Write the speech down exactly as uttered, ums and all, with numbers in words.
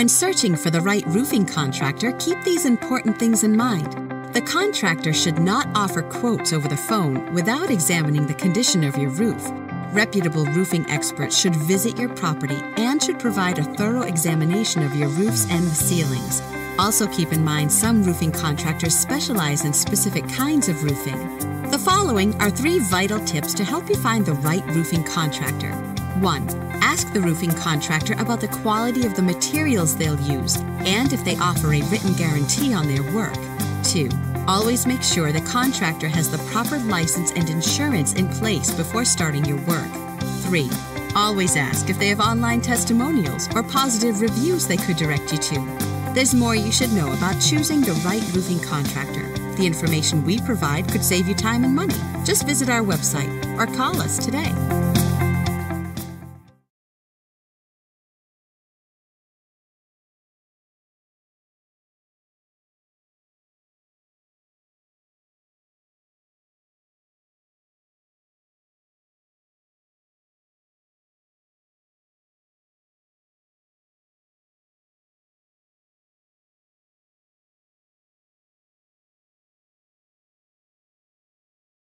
When searching for the right roofing contractor, keep these important things in mind. The contractor should not offer quotes over the phone without examining the condition of your roof. Reputable roofing experts should visit your property and should provide a thorough examination of your roofs and the ceilings. Also keep in mind some roofing contractors specialize in specific kinds of roofing. The following are three vital tips to help you find the right roofing contractor. one. Ask the roofing contractor about the quality of the materials they'll use and if they offer a written guarantee on their work. two. Always make sure the contractor has the proper license and insurance in place before starting your work. three. Always ask if they have online testimonials or positive reviews they could direct you to. There's more you should know about choosing the right roofing contractor. The information we provide could save you time and money. Just visit our website or call us today.